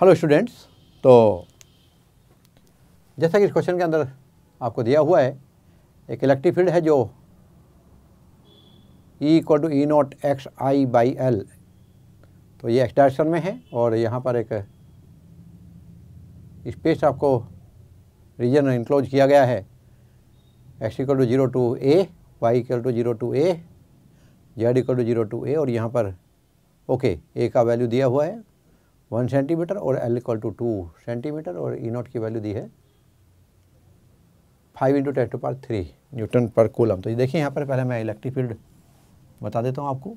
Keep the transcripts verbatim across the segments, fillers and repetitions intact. Hello students, तो जैसा कि इस क्वेश्चन के अंदर आपको दिया हुआ है, एक इलेक्ट्रिक फील्ड है जो E equal to E naught X I by L, तो ये एक्स डायरेक्शन में है और यहाँ पर एक स्पेस आपको रीजन इंक्लोज किया गया है X equal to zero to A, Y equal to zero to A, Z equal to zero to A और यहाँ पर ओके ए का वैल्यू दिया हुआ है वन सेंटीमीटर और L equal to two centimetre और ई नॉट की वैल्यू दी है five into ten to power three newton per coulomb. तो ये देखिए यहाँ पर पहले मैं इलेक्ट्रिक फील्ड बता देता हूँ आपको,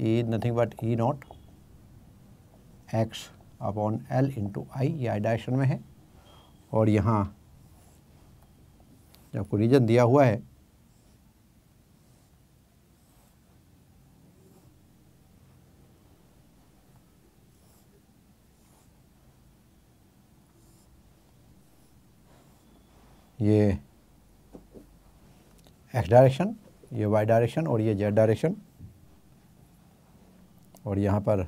E nothing but E naught X upon L into I, ये आई डायरेक्शन में है और यहाँ आपको रीजन दिया हुआ है ये एक्स डायरेक्शन, ये वाई डायरेक्शन और ये जेड डायरेक्शन और यहाँ पर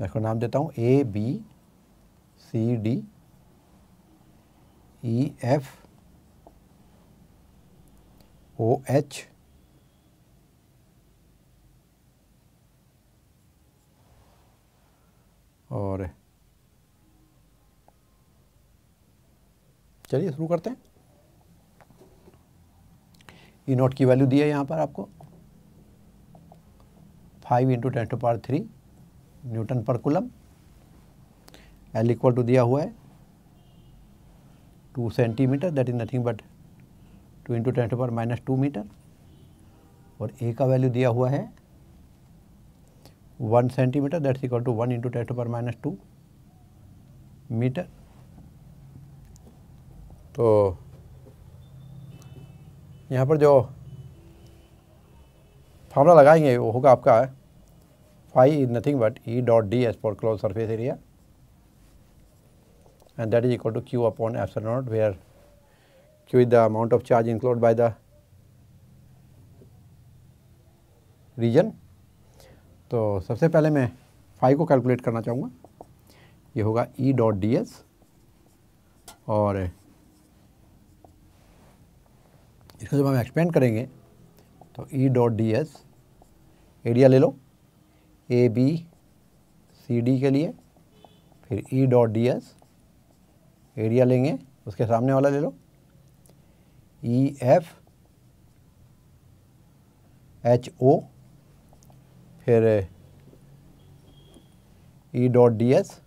मैं इसको नाम देता हूँ A B C D E F O H और चलिए शुरू करते हैं। ई नॉट की वैल्यू दी है यहाँ पर आपको five into ten to power three newton per coulomb, L equal to दिया हुआ है two centimetre that is nothing but two into ten to power minus two metre और ए का वैल्यू दिया हुआ है one centimetre that equal to one into ten to power minus two metre. तो यहाँ पर जो फार्मूला लगाएंगे वो होगा आपका phi is nothing but E dot D as for close surface area and that is equal to Q upon epsilon naught where Q is the amount of charge इंक्लोड by the region. तो सबसे पहले मैं phi को calculate करना चाहूँगा, ये होगा ई dot D S और इसको जब हम एक्सपेंड करेंगे तो E dot D S area ले लो ए बी सी डी के लिए, फिर E dot D S area लेंगे उसके सामने वाला ले लो E F H O, फिर E dot D S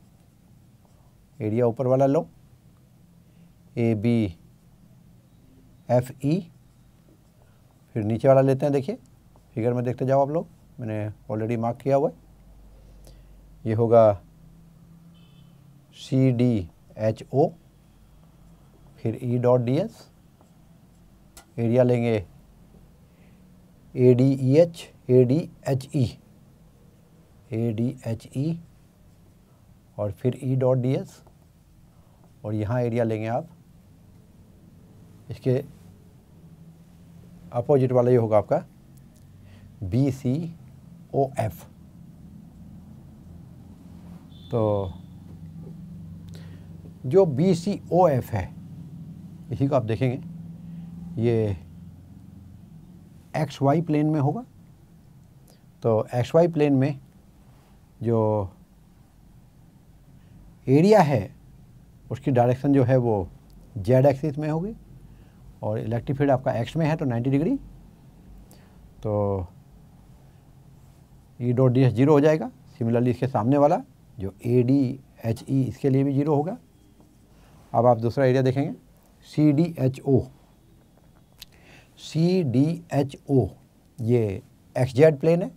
area ऊपर वाला लो ए बी F E, फिर नीचे वाला लेते हैं। देखिए फिगर में देखते जाओ आप लोग, मैंने ऑलरेडी मार्क किया हुआ है, ये होगा सी डी एच ओ, फिर E dot D S area लेंगे A D E H A D H E A D H E और फिर ई डॉट डी एस और यहाँ एरिया लेंगे आप इसके अपोजिट वाला, ये होगा आपका बी सी ओ एफ। तो जो बी सी ओ एफ है इसी को आप देखेंगे ये एक्स वाई प्लेन में होगा, तो एक्स वाई प्लेन में जो एरिया है उसकी डायरेक्शन जो है वो जेड एक्सिस में होगी और इलेक्ट्रिक फील्ड आपका एक्स में है तो नाइन्टी डिग्री, तो E dot D S zero हो जाएगा। सिमिलरली इसके सामने वाला जो ए डी एच ई इसके लिए भी जीरो होगा। अब आप दूसरा एरिया देखेंगे C D H O, C D H O ये एक्स जेड प्लेन है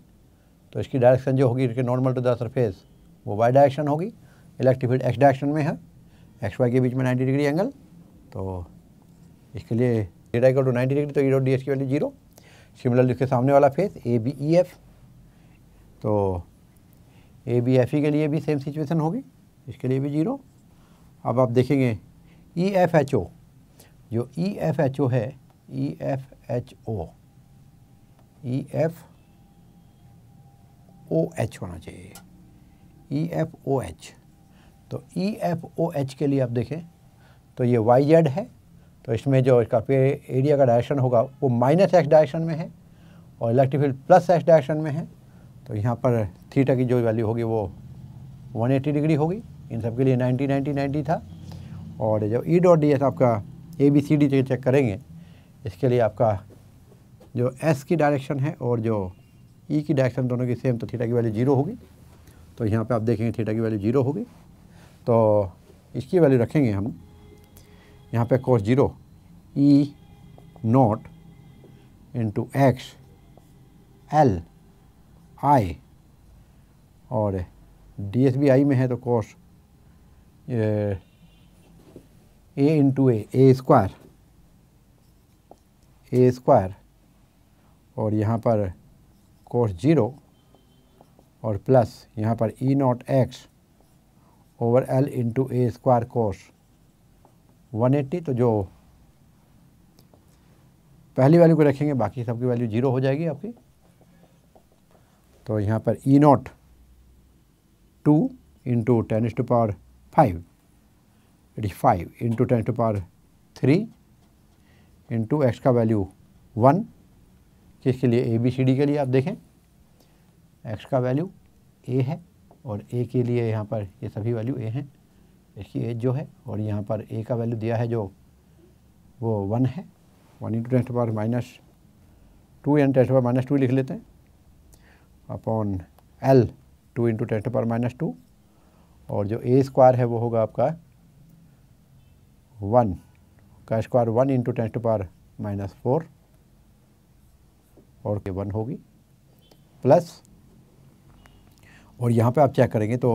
तो इसकी डायरेक्शन जो होगी इसके नॉर्मल टू द सरफेस वो वाई डायरेक्शन होगी, इलेक्ट्रिक फील्ड एक्स डायरेक्शन में है, एक्स वाई के बीच में नाइन्टी डिग्री एंगल, तो इसके लिए theta equal to ninety degree तो ई डॉट डी एस की वैल्यू जीरो। सिमिलरली इसके सामने वाला face A B E F, तो ए बी एफ ई के लिए भी सेम सिचुएशन होगी, इसके लिए भी जीरो। अब आप देखेंगे ई एफ एच ओ, जो ई एफ एच ओ है E F H O E F O H होना चाहिए ई एफ ओ एच। तो ई एफ ओ एच के लिए आप देखें तो ये वाई जेड है, तो इसमें जो इसका एरिया का डायरेक्शन होगा वो माइनस एक्स डायरेक्शन में है और electric field plus x direction में है। तो यहाँ पर थीटा की जो वैल्यू होगी वो एक सौ अस्सी डिग्री होगी। इन सब के लिए नब्बे नब्बे नब्बे था। और जो ई डॉट डी एस आपका A B C D check करेंगे, इसके लिए आपका जो एस की डायरेक्शन है और जो ई की डायरेक्शन दोनों की सेम, तो थीटा की वैल्यू जीरो होगी। तो यहाँ पे आप देखेंगे थीटा की वैल्यू जीरो होगी, तो इसकी वैल्यू रखेंगे हम यहाँ पे cos zero E naught into x L I, और डी एस बी आई में है तो cos A into A A square A square और यहाँ पर कोस जीरो और प्लस यहाँ पर E naught x over L into A square cos एक सौ अस्सी। तो जो पहली वैल्यू को रखेंगे बाकी सबकी वैल्यू जीरो हो जाएगी आपकी। तो यहाँ पर E naught two into ten is to power five it is five into ten to power three into x का वैल्यू वन, किसके लिए ए बी सी डी के लिए आप देखें एक्स का वैल्यू ए है और ए के लिए यहाँ पर ये सभी वैल्यू ए हैं, इसकी एज जो है, और यहाँ पर ए का वैल्यू दिया है जो वो वन है, one into ten to power minus two and ten to power minus two लिख लेते हैं upon L two into ten to power minus two, और जो ए स्क्वायर है वो होगा आपका वन का square one into ten to power minus four और के वन होगी प्लस, और यहाँ पे आप चेक करेंगे तो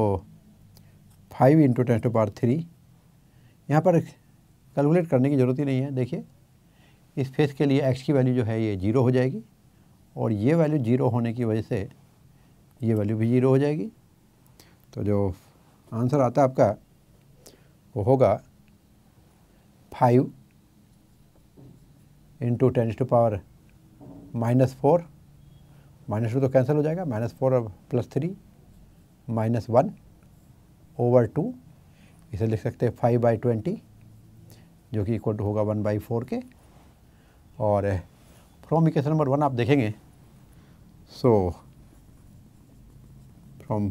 five into ten to power three. यहाँ पर कैलकुलेट करने की ज़रूरत ही नहीं है, देखिए इस फेस के लिए एक्स की वैल्यू जो है ये जीरो हो जाएगी और ये वैल्यू जीरो होने की वजह से ये वैल्यू भी जीरो हो जाएगी। तो जो आंसर आता है आपका वो होगा five into ten to power minus four, minus two तो कैंसिल हो जाएगा, माइनस फोर और plus three minus one over two, इसे लिख सकते हैं फाइव बाई ट्वेंटी जो कि इक्वल टू होगा वन बाई फोर के। और फ्रॉम इक्वेशन नंबर वन आप देखेंगे सो फ्रॉम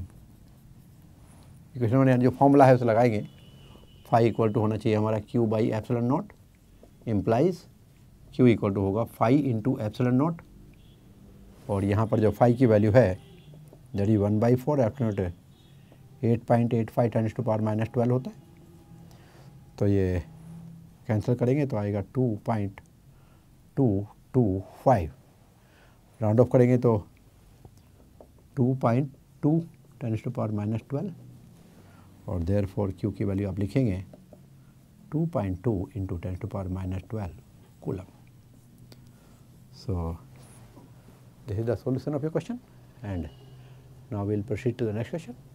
इक्वेशन नंबर यानी जो फॉर्मूला है उसे लगाएंगे, फाइव इक्वल टू होना चाहिए हमारा q by epsilon naught, implies q equal to होगा फाइव इंटू एप्सिलॉन नॉट, और यहाँ पर जो फाइव की वैल्यू है that is one by four epsilon naught eight point eight five times to power minus twelve होता है। तो ये कैंसिल करेंगे तो आएगा two point two two five, round off करेंगे तो two point two times to power minus twelve, और देयर फोर क्यू की वैल्यू आप लिखेंगे two point two into tens to power minus twelve coulomb. So this is the solution of your question and now we will proceed to the next question.